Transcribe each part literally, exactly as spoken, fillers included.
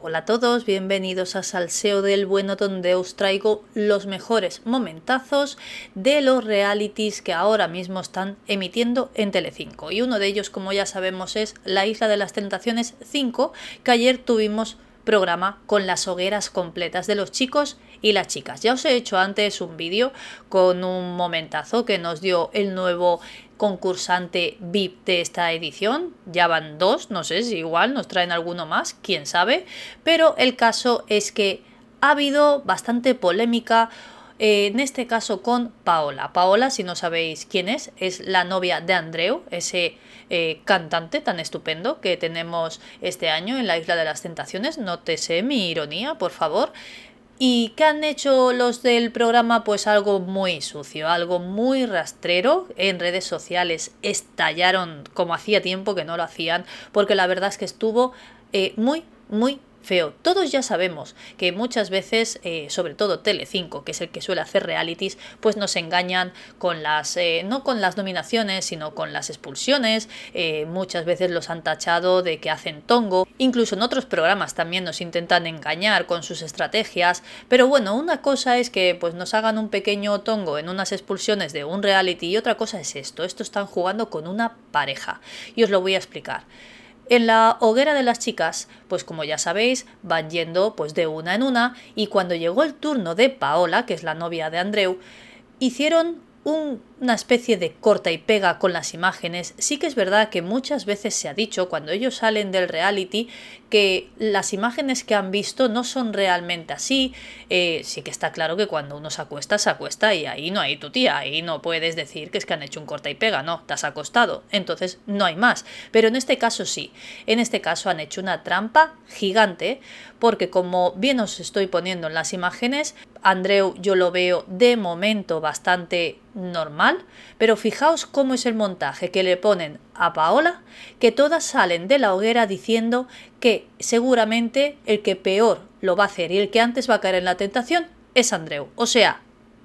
Hola a todos, bienvenidos a Salseo del Bueno, donde os traigo los mejores momentazos de los realities que ahora mismo están emitiendo en Telecinco. Y uno de ellos, como ya sabemos, es la Isla de las Tentaciones cinco, que ayer tuvimos programa con las hogueras completas de los chicos y las chicas. Ya os he hecho antes un vídeo con un momentazo que nos dio el nuevo concursante V I P de esta edición. Ya van dos, no sé si igual nos traen alguno más, quién sabe, pero el caso es que ha habido bastante polémica, eh, en este caso con Paola. Paola, si no sabéis quién es, es la novia de Andreu, ese eh, cantante tan estupendo que tenemos este año en la Isla de las Tentaciones. Nótese mi ironía, por favor. ¿Y qué han hecho los del programa? Pues algo muy sucio, algo muy rastrero. En redes sociales estallaron como hacía tiempo que no lo hacían, porque la verdad es que estuvo eh, muy, muy feo. Todos ya sabemos que muchas veces, eh, sobre todo Telecinco, que es el que suele hacer realities, pues nos engañan con las, eh, no con las nominaciones, sino con las expulsiones. Eh, muchas veces los han tachado de que hacen tongo. Incluso en otros programas también nos intentan engañar con sus estrategias. Pero bueno, una cosa es que pues nos hagan un pequeño tongo en unas expulsiones de un reality y otra cosa es esto. Esto están jugando con una pareja y os lo voy a explicar. En la hoguera de las chicas, pues como ya sabéis, van yendo pues de una en una, y cuando llegó el turno de Paola, que es la novia de Andreu, hicieron un, una especie de corta y pega con las imágenes. Sí que es verdad que muchas veces se ha dicho, cuando ellos salen del reality, que las imágenes que han visto no son realmente así. Eh, sí que está claro que cuando uno se acuesta, se acuesta, y ahí no hay tu tía, ahí no puedes decir que es que han hecho un corta y pega, no, te has acostado, entonces no hay más. Pero en este caso sí, en este caso han hecho una trampa gigante, porque como bien os estoy poniendo en las imágenes, Andreu yo lo veo de momento bastante normal, pero fijaos cómo es el montaje que le ponen a Paola, que todas salen de la hoguera diciendo que seguramente el que peor lo va a hacer y el que antes va a caer en la tentación es Andreu. O sea,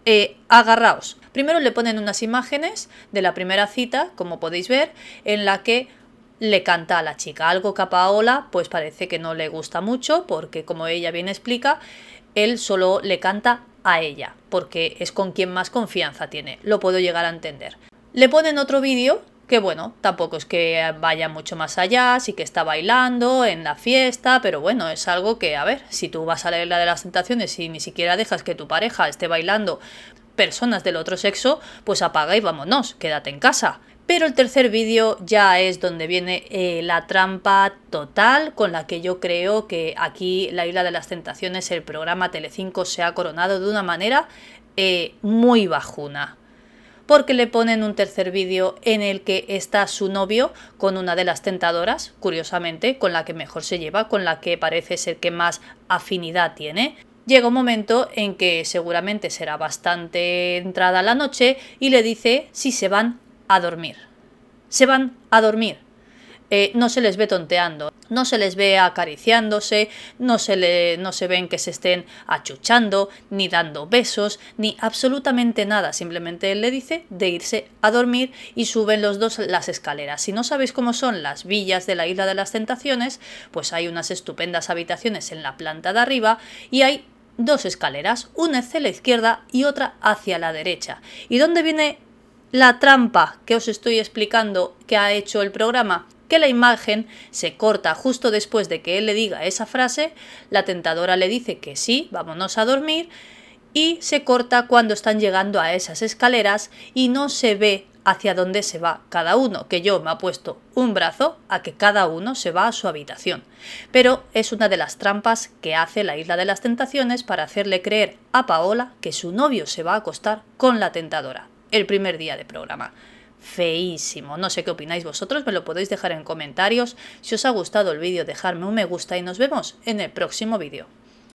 eh, agarraos. Primero le ponen unas imágenes de la primera cita, como podéis ver, en la que le canta a la chica, algo que a Paola pues parece que no le gusta mucho, porque como ella bien explica, él solo le canta a ella, porque es con quien más confianza tiene. Lo puedo llegar a entender. Le ponen otro vídeo que, bueno, tampoco es que vaya mucho más allá, sí que está bailando en la fiesta, pero bueno, es algo que, a ver, si tú vas a la Isla de las Tentaciones y ni siquiera dejas que tu pareja esté bailando personas del otro sexo, pues apaga y vámonos, quédate en casa. Pero el tercer vídeo ya es donde viene eh, la trampa total, con la que yo creo que aquí la Isla de las Tentaciones, el programa Telecinco, se ha coronado de una manera eh, muy bajuna. Porque le ponen un tercer vídeo en el que está su novio con una de las tentadoras, curiosamente, con la que mejor se lleva, con la que parece ser que más afinidad tiene. Llega un momento en que seguramente será bastante entrada la noche y le dice si se van a dormir. Se van a dormir. Eh, no se les ve tonteando, no se les ve acariciándose, no se, le, no se ven que se estén achuchando, ni dando besos, ni absolutamente nada. Simplemente él le dice de irse a dormir y suben los dos las escaleras. Si no sabéis cómo son las villas de la Isla de las Tentaciones, pues hay unas estupendas habitaciones en la planta de arriba y hay dos escaleras, una hacia la izquierda y otra hacia la derecha. ¿Y dónde viene la trampa que os estoy explicando que ha hecho el programa? Que la imagen se corta justo después de que él le diga esa frase, la tentadora le dice que sí, vámonos a dormir, y se corta cuando están llegando a esas escaleras y no se ve hacia dónde se va cada uno, que yo me apuesto un brazo a que cada uno se va a su habitación. Pero es una de las trampas que hace la Isla de las Tentaciones para hacerle creer a Paola que su novio se va a acostar con la tentadora. El primer día de programa. Feísimo. No sé qué opináis vosotros, me lo podéis dejar en comentarios. Si os ha gustado el vídeo, dejadme un me gusta y nos vemos en el próximo vídeo.